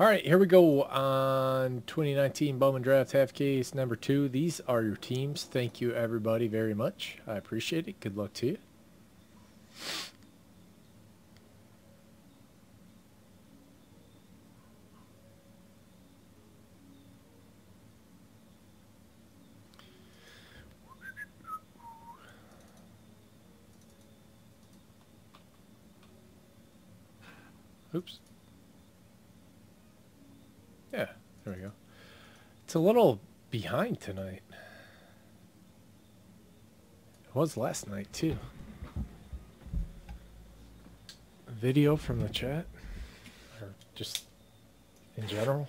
All right, here we go on 2019 Bowman Draft Half Case number 2. These are your teams. Thank you, everybody, very much. I appreciate it. Good luck to you. Oops. Yeah, there we go. It's a little behind tonight. It was last night, too. Video from the chat, or just in general.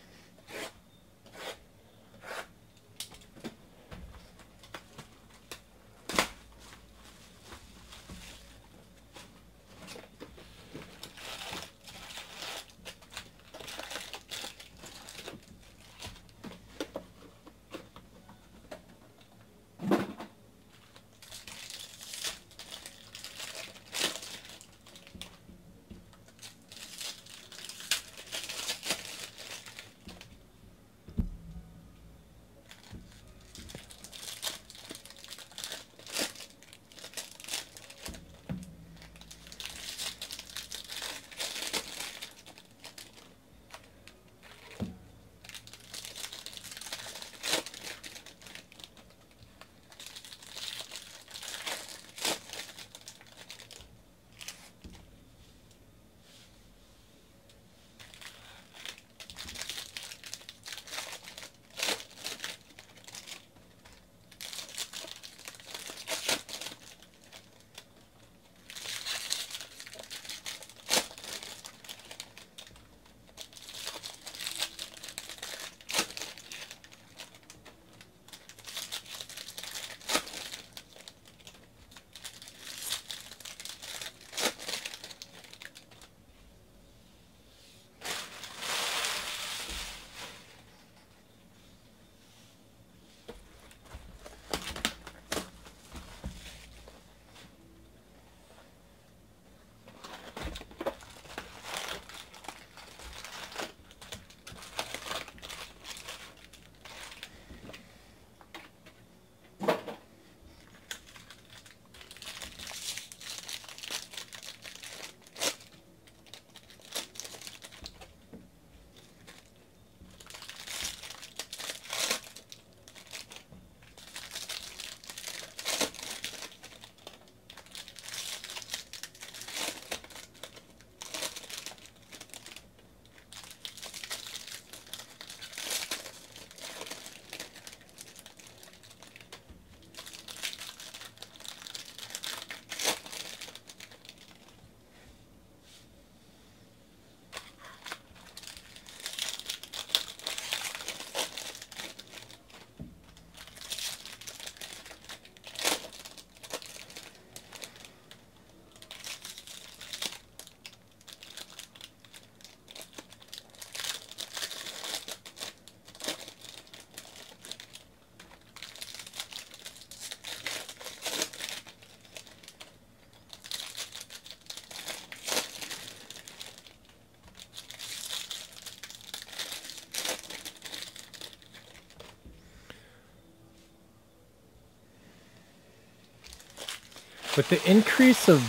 With the increase of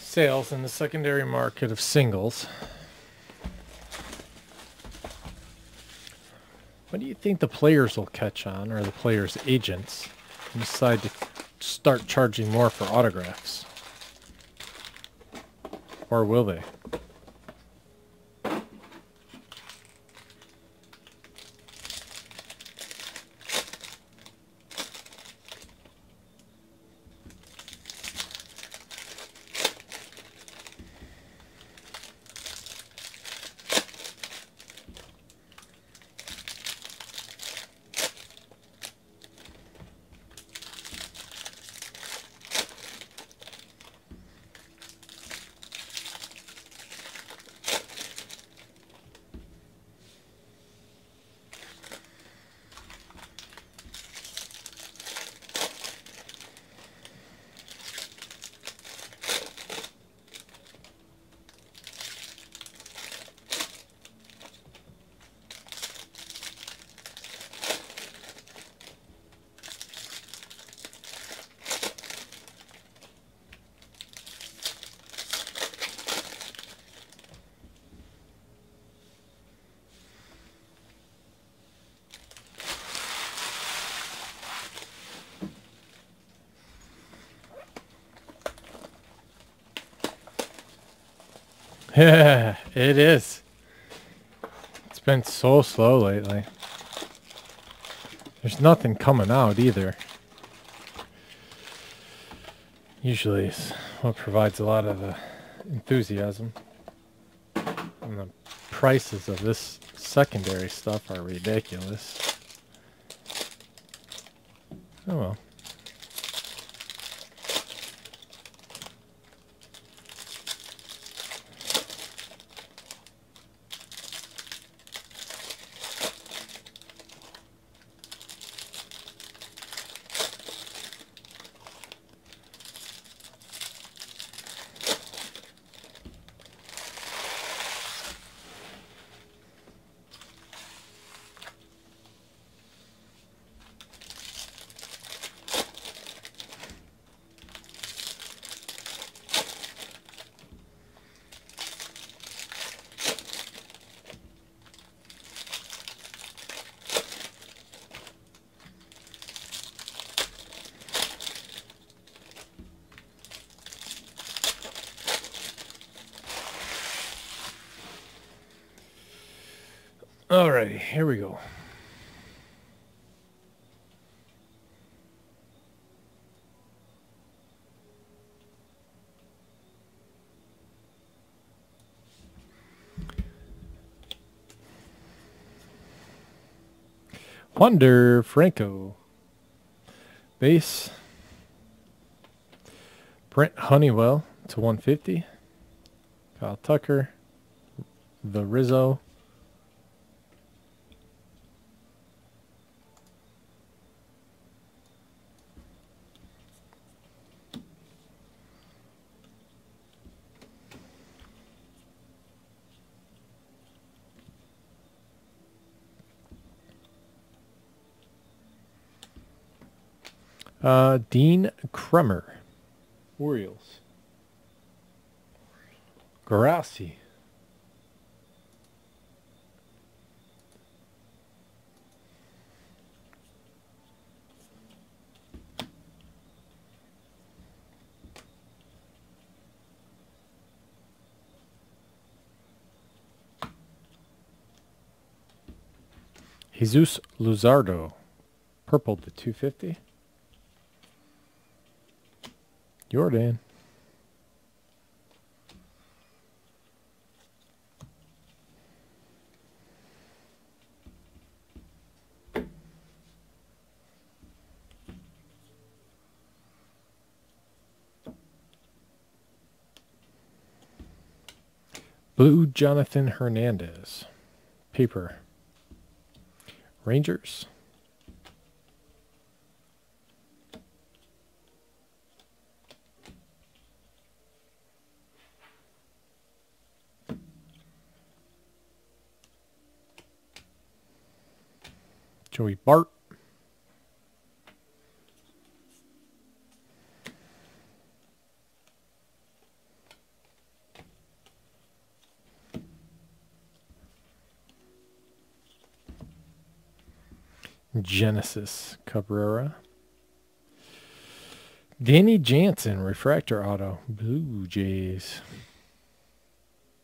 sales in the secondary market of singles, what do you think the players will catch on, or the players' agents, and decide to start charging more for autographs? Or will they? Yeah, it is. It's been so slow lately. There's nothing coming out either. Usually it's what provides a lot of enthusiasm. And the prices of this secondary stuff are ridiculous. Oh well. Alrighty, here we go. Wander Franco. Base. Brent Honeywell /150. Kyle Tucker. The Rizzo. Dean Kremer, Orioles. Grassi. Jesus Luzardo, purple /250. Jordan. Blue Jonathan Hernandez, paper. Rangers. Joey Bart. Genesis Cabrera. Danny Jansen, refractor auto, Blue Jays.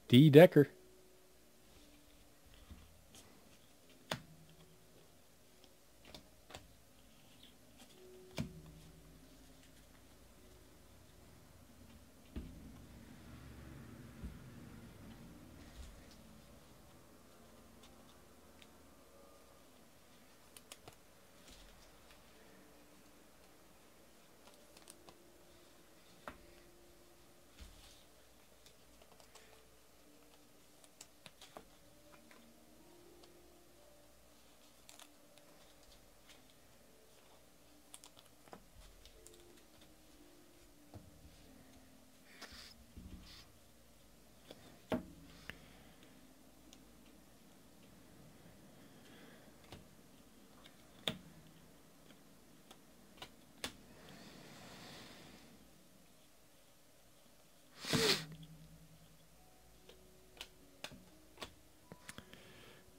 D. Decker.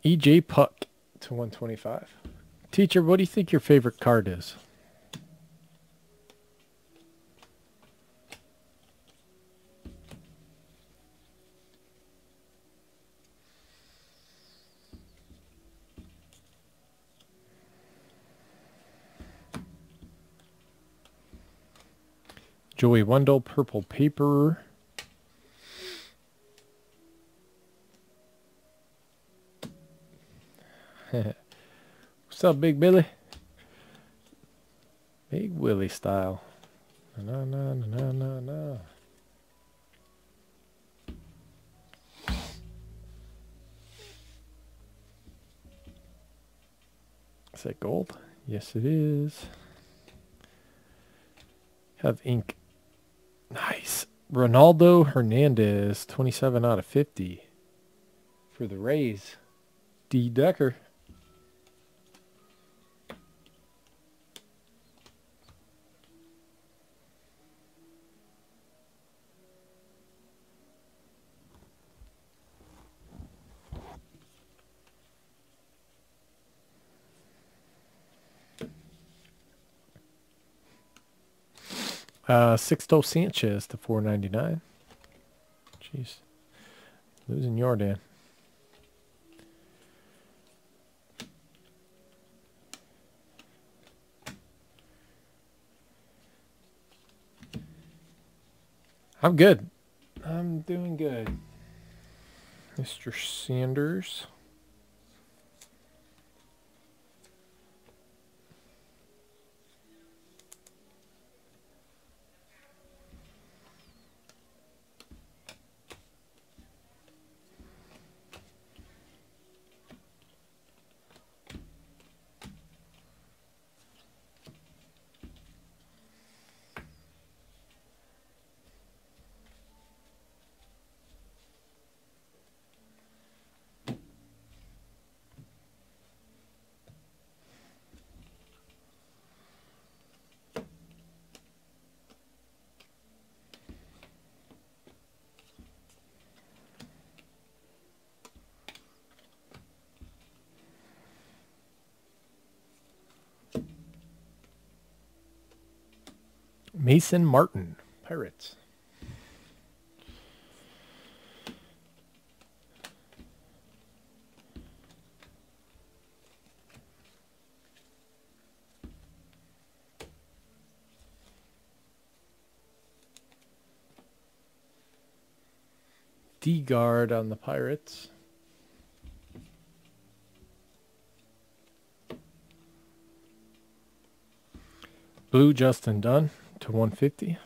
E.J. Puck /125. Teacher, what do you think your favorite card is? Joey Wendell, Purple Paper. What's up, Big Billy? Big Willie style. No, no, no, no, no. Is that gold? Yes, it is. Have ink. Nice. Ronaldo Hernandez, 27 out of 50 for the Rays. D. Decker. Sixto Sanchez to 499. Jeez. Losing Yordan. I'm good. I'm doing good. Mr. Sanders. Mason Martin, Pirates. D-guard on the Pirates. Blue Justin Dunn. To 150.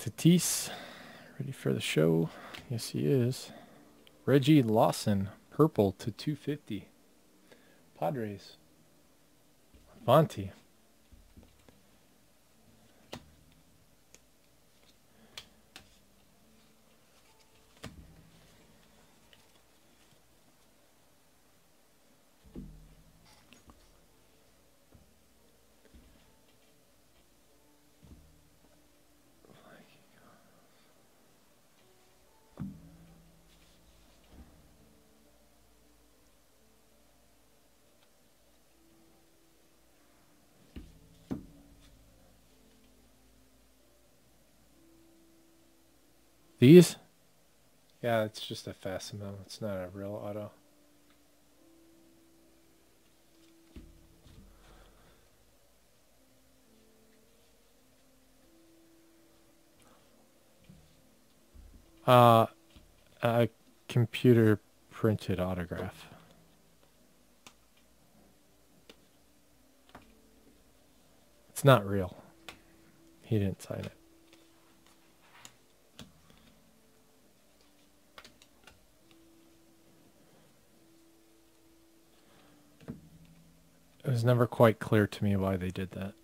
Tatis, ready for the show? Yes, he is. Reggie Lawson, purple to 250. Padres. Avanti. These? Yeah, it's just a facsimile. It's not a real auto. A computer printed autograph. It's not real. He didn't sign it. It was never quite clear to me why they did that.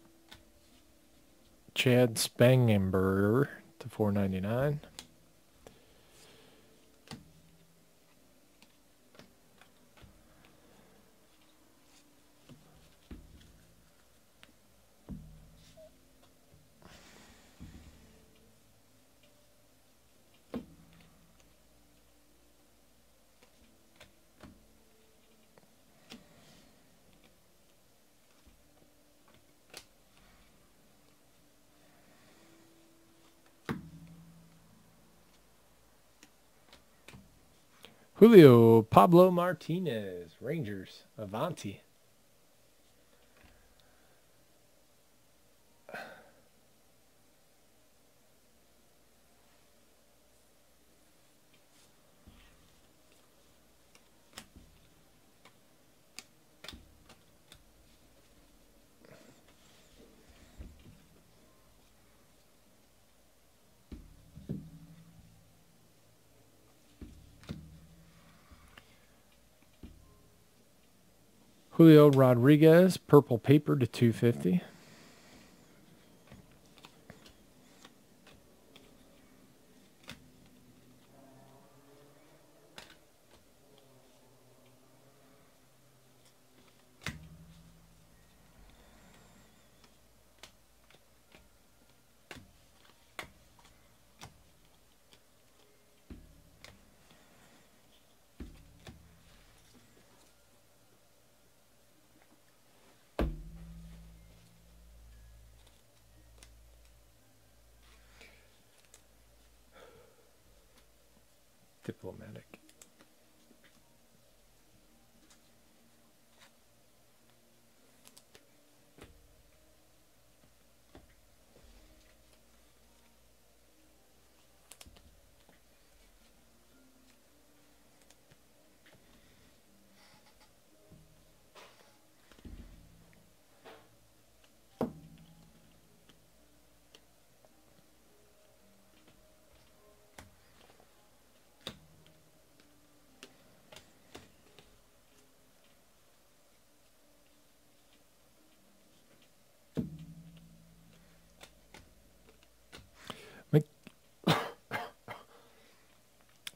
Chad Spangenberg to 499. Julio Pablo Martinez, Rangers, Avanti. Julio Rodriguez, purple paper to 250. Diplomatic.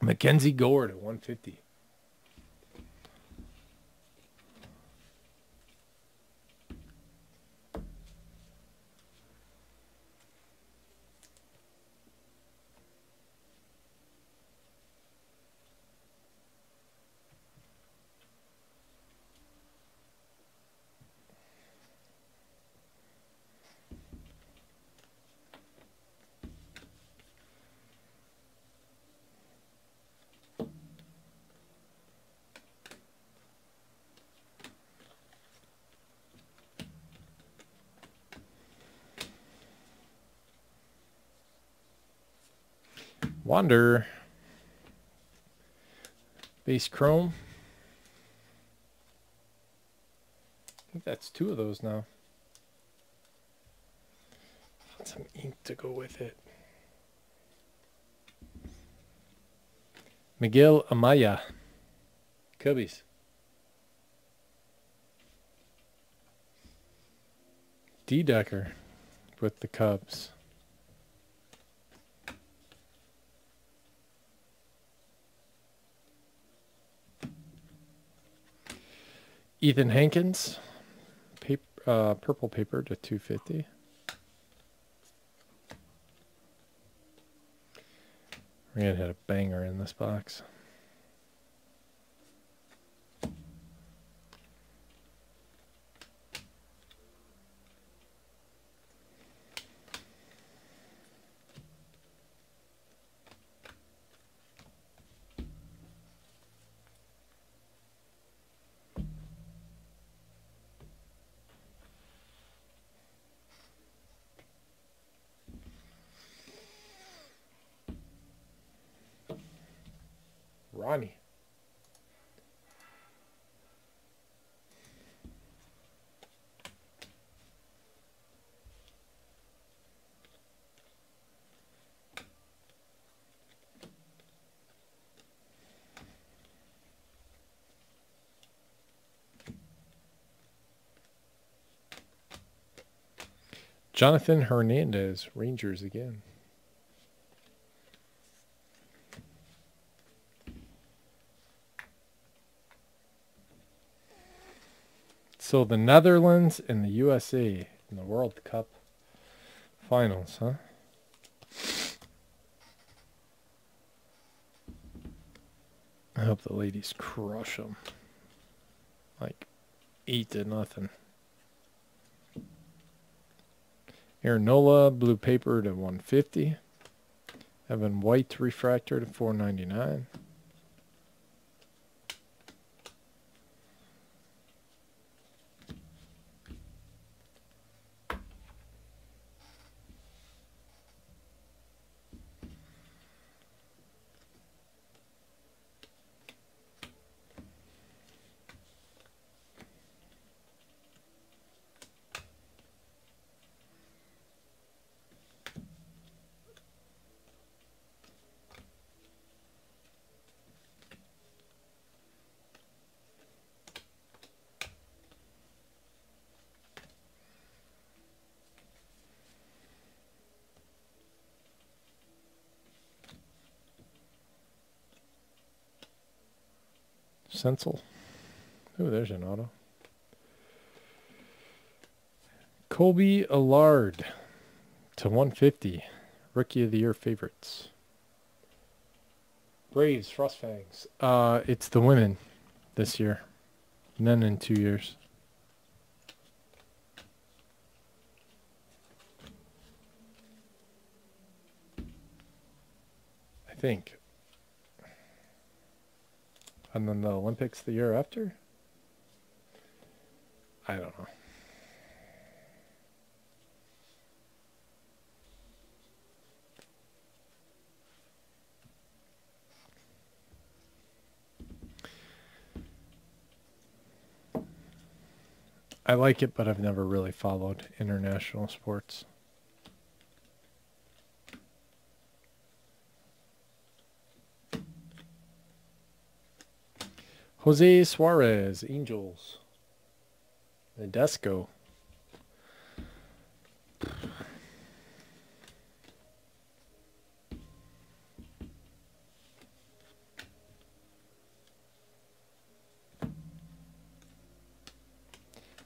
Mackenzie Gord at 150. Wander, base chrome. I think that's two of those now. I want some ink to go with it. Miguel Amaya, Cubbies. D-Decker with the Cubs. Ethan Hankins, paper, purple paper to 250. Rand had a banger in this box. Jonathan Hernandez, Rangers again. So the Netherlands and the USA in the World Cup finals, huh? I hope the ladies crush them. Like 8-0. Aaron Nola, blue paper to 150. Evan White, refractor to 499. Sensel. Oh, there's an auto. Colby Allard to 150. Rookie of the Year favorites. Braves, Frostfangs. It's the women this year. Men in 2 years. I think. And then the Olympics the year after? I don't know. I like it, but I've never really followed international sports. Jose Suarez, Angels. Nadesco.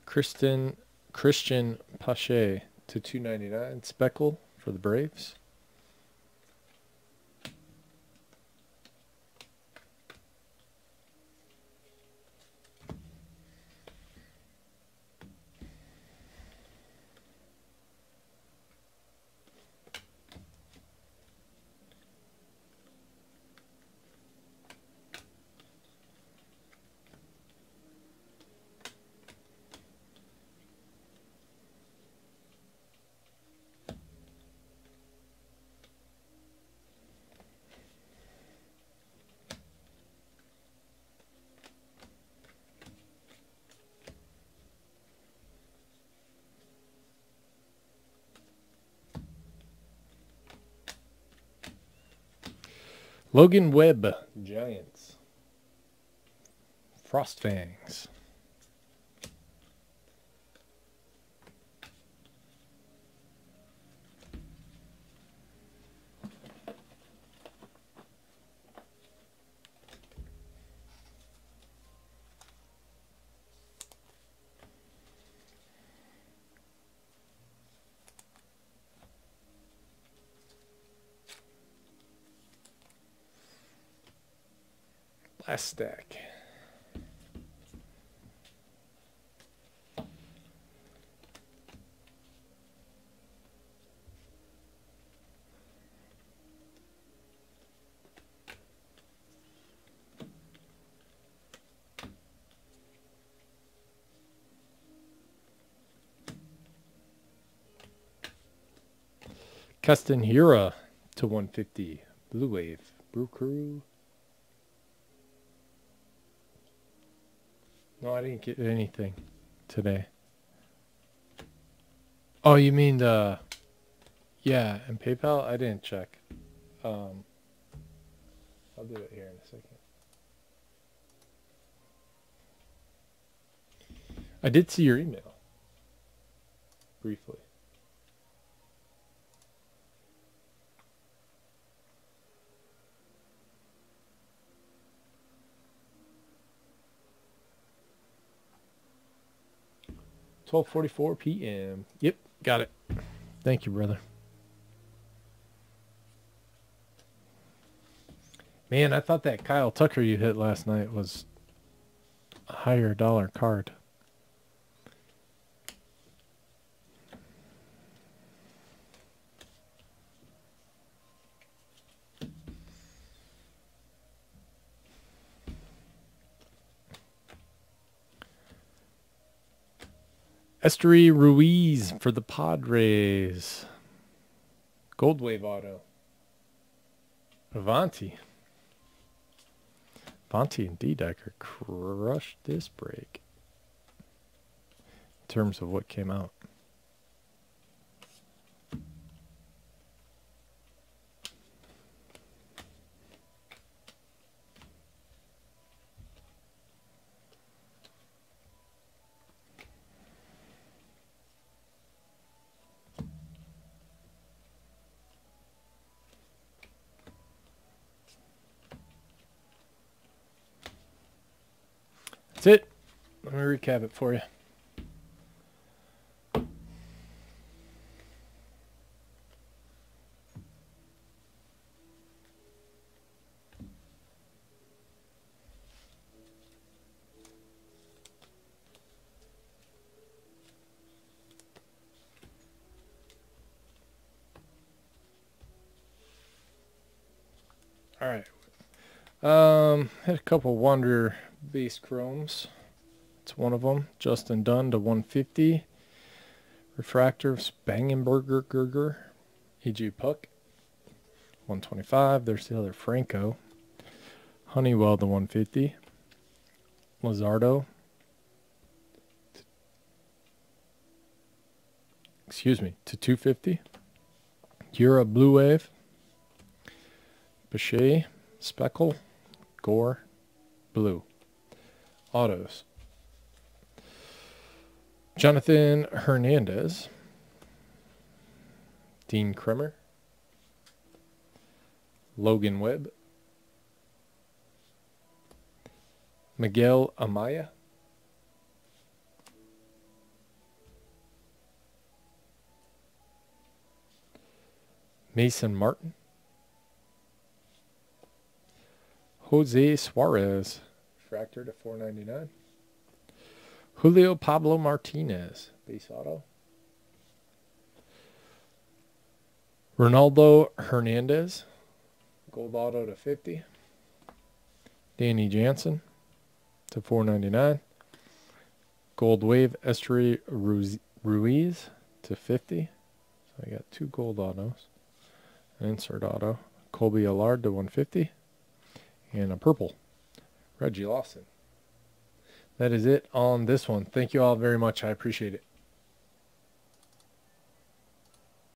Christian Pache to 299. Speckle for the Braves. Logan Webb, Giants. Frostfangs. Last stack. Castanheira to 150. Blue Wave. Brew Crew. No, I didn't get anything today. Oh, you mean the... Yeah, and PayPal? I didn't check. I'll do it here in a second. I did see your email. Briefly. 12:44 p.m. Yep, got it. Thank you, brother. Man, I thought that Kyle Tucker you hit last night was a higher dollar card. Esteury Ruiz for the Padres. Gold Wave Auto. Avanti. Avanti and D-Decker crushed this break in terms of what came out. That's it. Let me recap it for you. All right. Had a couple Wander base chromes. It's one of them. Justin Dunn to 150. Refractor Spangenberg. E.J. Puck 125. There's the other Franco. Honeywell to 150. Luzardo. Excuse me, to 250. Yura Blue Wave. Pache. Speckle. Gore. Blue. Autos. Jonathan Hernandez. Dean Kremer. Logan Webb. Miguel Amaya. Mason Martin. Jose Suarez. Refractor to 499. Julio Pablo Martinez, base auto. Ronaldo Hernandez, gold auto to 50. Danny Jansen to 499. Gold Wave Esteury Ruiz to 50. So I got two gold autos. An insert auto. Colby Allard to 150. And a purple. Reggie Lawson. That is it on this one. Thank you all very much. I appreciate it.